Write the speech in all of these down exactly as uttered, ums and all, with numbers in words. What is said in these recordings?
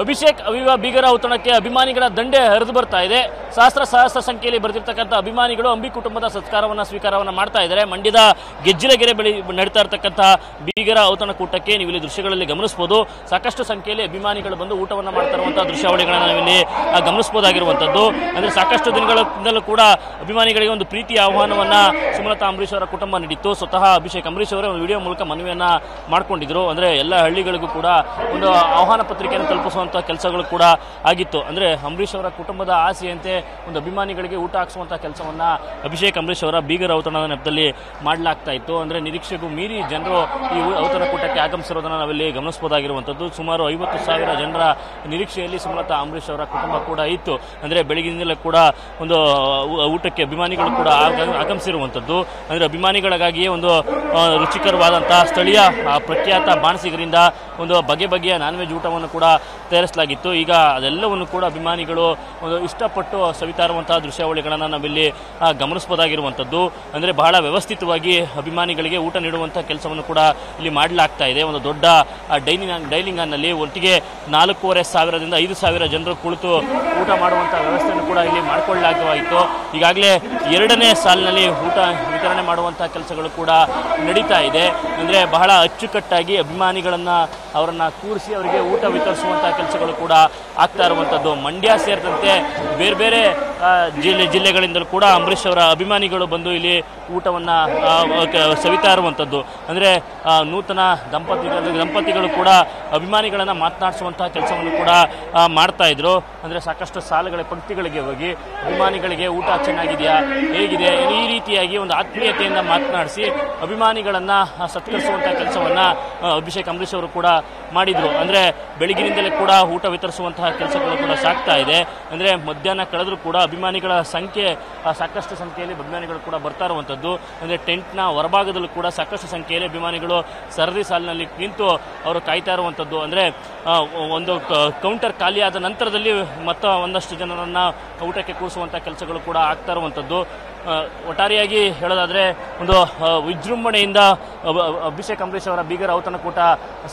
Abhishek Aviva ಬೀಗರ ಔತಣಕ್ಕೆ ಅಭಿಮಾನಿಗಳ ದಂಡೆ ಹರಿದು ಬರ್ತಾ ಇದೆ. ಸಹಸ್ರ ಸಹಸ್ರ ಸಂಖ್ಯೆಯಲ್ಲಿ ಬರೆದಿರ್ತಕ್ಕಂಥ ಅಭಿಮಾನಿಗಳು ಅಂಬಿ ಕುಟುಂಬದ ಸತ್ಕಾರವನ್ನು ಸ್ವೀಕಾರವನ್ನು ಮಾಡ್ತಾ ಇದ್ದಾರೆ. ಮಂಡ್ಯದ ಗೆಜ್ಜಿಲಗೆರೆ ಬಳಿ ನಡೀತಾ ಇರತಕ್ಕಂಥ ಬೀಗರ ಔತಣಕೂಟಕ್ಕೆ ನೀವು ಇಲ್ಲಿ ದೃಶ್ಯಗಳಲ್ಲಿ ಗಮನಿಸಬಹುದು. ಸಾಕಷ್ಟು ಸಂಖ್ಯೆಯಲ್ಲಿ ಅಭಿಮಾನಿಗಳು ಬಂದು ಊಟವನ್ನು ಮಾಡ್ತಾ ಇರುವಂತಹ ದೃಶ್ಯಾವಳಿಗಳನ್ನು ನಾವಿಲ್ಲಿ ಗಮನಿಸಬಹುದಾಗಿರುವಂಥದ್ದು. ಅಂದರೆ ಸಾಕಷ್ಟು ದಿನಗಳಿಂದಲೂ ಕೂಡ ಅಭಿಮಾನಿಗಳಿಗೆ ಒಂದು ಪ್ರೀತಿಯ ಆಹ್ವಾನವನ್ನು ಸುಮಲತಾ ಅಂಬರೀಶ್ ಅವರ ಕುಟುಂಬ ನೀಡಿತ್ತು. ಸ್ವತಃ ಅಭಿಷೇಕ್ ಅಂಬರೀಶ್ ಅವರೇ ಒಂದು ವಿಡಿಯೋ ಮೂಲಕ ಮನವಿಯನ್ನು ಮಾಡಿಕೊಂಡಿದ್ರು. ಅಂದರೆ ಎಲ್ಲ ಹಳ್ಳಿಗಳಿಗೂ ಕೂಡ ಒಂದು ಆಹ್ವಾನ ಪತ್ರಿಕೆಯನ್ನು ತಲುಪಿಸುವ ಕೆಲಸಗಳು ಕೂಡ ಆಗಿತ್ತು. ಅಂದ್ರೆ ಅಂಬರೀಶ್ ಅವರ ಕುಟುಂಬದ ಆಸೆಯಂತೆ ಒಂದು ಅಭಿಮಾನಿಗಳಿಗೆ ಊಟ ಹಾಕಿಸುವಂತಹ ಕೆಲಸವನ್ನ ಅಭಿಷೇಕ್ ಅಂಬರೀಶ್ ಅವರ ಬೀಗರ ಔತಣದ ನೆಪದಲ್ಲಿ ಮಾಡಲಾಗ್ತಾ ಇತ್ತು. ಅಂದ್ರೆ ನಿರೀಕ್ಷೆಗೂ ಮೀರಿ ಜನರು ಈ ಔತಣಕೂಟಕ್ಕೆ ಆಗಮಿಸಿರೋದನ್ನ ನಾವಿಲ್ಲಿ ಗಮನಿಸಬಹುದಾಗಿರುವಂಥದ್ದು. ಸುಮಾರು ಐವತ್ತು ಸಾವಿರ ಜನರ ನಿರೀಕ್ಷೆಯಲ್ಲಿ ಸುಮಲತಾ ಅಂಬರೀಶ್ ಅವರ ಕುಟುಂಬ ಕೂಡ ಇತ್ತು. ಅಂದ್ರೆ ಬೆಳಗಿನಿಂದಲೇ ಕೂಡ ಒಂದು ಊಟಕ್ಕೆ ಅಭಿಮಾನಿಗಳು ಕೂಡ ಆಗಮಿಸಿರುವಂಥದ್ದು. ಅಂದ್ರೆ ಅಭಿಮಾನಿಗಳಿಗಾಗಿಯೇ ಒಂದು ರುಚಿಕರವಾದಂತಹ ಸ್ಥಳೀಯ ಪ್ರಖ್ಯಾತ ಬಾಣಸಿಗರಿಂದ ಒಂದು ಬಗೆ ಬಗೆಯ ನಾನ್ ವೆಜ್ ಊಟವನ್ನು ಕೂಡ ತಯಾರಿಸಲಾಗಿತ್ತು. ಈಗ ಅದೆಲ್ಲವನ್ನು ಕೂಡ ಅಭಿಮಾನಿಗಳು ಒಂದು ಇಷ್ಟಪಟ್ಟು ಸವಿತಾರುವಂತಹ ದೃಶ್ಯಾವಳಿಗಳನ್ನು ನಾವಿಲ್ಲಿ ಗಮನಿಸಬಹುದಾಗಿರುವಂಥದ್ದು. ಅಂದರೆ ಬಹಳ ವ್ಯವಸ್ಥಿತವಾಗಿ ಅಭಿಮಾನಿಗಳಿಗೆ ಊಟ ನೀಡುವಂಥ ಕೆಲಸವನ್ನು ಕೂಡ ಇಲ್ಲಿ ಮಾಡಲಾಗ್ತಾ ಇದೆ. ಒಂದು ದೊಡ್ಡ ಡೈನಿಂಗ್ ಡೈನಿಂಗ್ ಹಾಲ್ನಲ್ಲಿ ಒಟ್ಟಿಗೆ ನಾಲ್ಕೂವರೆ ಸಾವಿರದಿಂದ ಐದು ಸಾವಿರ ಜನರು ಕುಳಿತು ಊಟ ಮಾಡುವಂಥ ವ್ಯವಸ್ಥೆಯನ್ನು ಕೂಡ ಇಲ್ಲಿ ಮಾಡಿಕೊಳ್ಳಲಾಗಿತ್ತು. ಈಗಾಗಲೇ ಎರಡನೇ ಸಾಲಿನಲ್ಲಿ ಊಟ ವಿತರಣೆ ಮಾಡುವಂಥ ಕೆಲಸಗಳು ಕೂಡ ನಡೀತಾ ಇದೆ. ಅಂದರೆ ಬಹಳ ಅಚ್ಚುಕಟ್ಟಾಗಿ ಅಭಿಮಾನಿಗಳನ್ನು ಅವರನ್ನು ಕೂರಿಸಿ ಅವರಿಗೆ ಊಟ ವಿತರಿಸುವಂಥ ಕೆಲಸಗಳು ಕೂಡ ಆಗ್ತಾ ಇರುವಂಥದ್ದು. ಮಂಡ್ಯ ಸೇರಿದಂತೆ ಬೇರೆ ಬೇರೆ ಜಿಲ್ಲೆ ಜಿಲ್ಲೆಗಳಿಂದಲೂ ಕೂಡ ಅಂಬರೀಷ್ ಅವರ ಅಭಿಮಾನಿಗಳು ಬಂದು ಇಲ್ಲಿ ಊಟವನ್ನು ಸವಿತಾ ಇರುವಂಥದ್ದು. ಅಂದರೆ ನೂತನ ದಂಪತಿ ದಂಪತಿಗಳು ಕೂಡ ಅಭಿಮಾನಿಗಳನ್ನು ಮಾತನಾಡಿಸುವಂತಹ ಕೆಲಸವನ್ನು ಕೂಡ ಮಾಡ್ತಾ ಇದ್ರು. ಅಂದರೆ ಸಾಕಷ್ಟು ಸಾಲುಗಳ ಪಂಕ್ತಿಗಳಿಗೆ ಹೋಗಿ ಅಭಿಮಾನಿಗಳಿಗೆ ಊಟ ಚೆನ್ನಾಗಿದೆಯಾ, ಹೇಗಿದೆ, ಈ ರೀತಿಯಾಗಿ ಒಂದು ಆತ್ಮೀಯತೆಯಿಂದ ಮಾತನಾಡಿಸಿ ಅಭಿಮಾನಿಗಳನ್ನು ಸತ್ಕರಿಸುವಂಥ ಕೆಲಸವನ್ನು ಅಭಿಷೇಕ್ ಅಂಬರೀಷ್ ಅವರು ಕೂಡ ಮಾಡಿದರು. ಅಂದರೆ ಬೆಳಗಿನಿಂದಲೇ ಕೂಡ ಊಟ ವಿತರಿಸುವಂತಹ ಕೆಲಸಗಳು ಕೂಡ ಸಾಗ್ತಾ ಇದೆ. ಅಂದರೆ ಮಧ್ಯಾಹ್ನ ಕಳೆದರೂ ಕೂಡ ಅಭಿಮಾನಿಗಳ ಸಂಖ್ಯೆ ಸಾಕಷ್ಟು ಸಂಖ್ಯೆಯಲ್ಲಿ ಅಭಿಮಾನಿಗಳು ಕೂಡ ಬರ್ತಾ ಇರುವಂಥದ್ದು. ಅಂದರೆ ಟೆಂಟ್ನ ಹೊರಭಾಗದಲ್ಲೂ ಕೂಡ ಸಾಕಷ್ಟು ಸಂಖ್ಯೆಯಲ್ಲಿ ಅಭಿಮಾನಿಗಳು ಸರದಿ ಸಾಲಿನಲ್ಲಿ ನಿಂತು ಅವರು ಕಾಯ್ತಾ ಇರುವಂಥದ್ದು. ಅಂದರೆ ಒಂದು ಕೌಂಟರ್ ಖಾಲಿಯಾದ ನಂತರದಲ್ಲಿ ಮತ್ತ ಒಂದಷ್ಟು ಜನರನ್ನು ಊಟಕ್ಕೆ ಕೂರಿಸುವಂಥ ಕೆಲಸಗಳು ಕೂಡ ಆಗ್ತಾ ಇರುವಂಥದ್ದು. ಒಟ್ಟಾರೆಯಾಗಿ ಹೇಳೋದಾದರೆ ಒಂದು ವಿಜೃಂಭಣೆಯಿಂದ ಅಭಿಷೇಕ್ ಅಂಬರೀಷ್ ಅವರ ಬೀಗರ ಔತಣಕೂಟ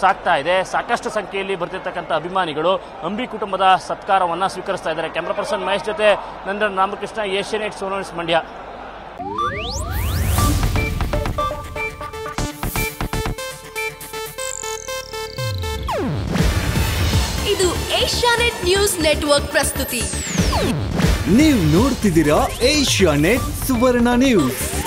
ಸಾಗ್ತಾ ಇದೆ. ಸಾಕಷ್ಟು ಸಂಖ್ಯೆಯಲ್ಲಿ ಬರ್ತಿರ್ತಕ್ಕಂಥ ಅಭಿಮಾನಿಗಳು ಅಂಬಿ ಕುಟುಂಬದ ಸತ್ಕಾರವನ್ನು ಸ್ವೀಕರಿಸ್ತಾ ಇದ್ದಾರೆ. ಕ್ಯಾಮ್ರಾ ಪರ್ಸನ್ ಮಹೇಶ್ ಜೊತೆ Nandan Ramakrishna, Asian X news Mandya. ಇದು ಏಷ್ಯಾನೆಟ್ ನ್ಯೂಸ್ ನೆಟ್ವರ್ಕ್ ಪ್ರಸ್ತುತಿ. ನೀವು ನೋಡ್ತಿದ್ದೀರಾ ಏಷ್ಯಾನೆಟ್ ಸುವರ್ಣ ನ್ಯೂಸ್.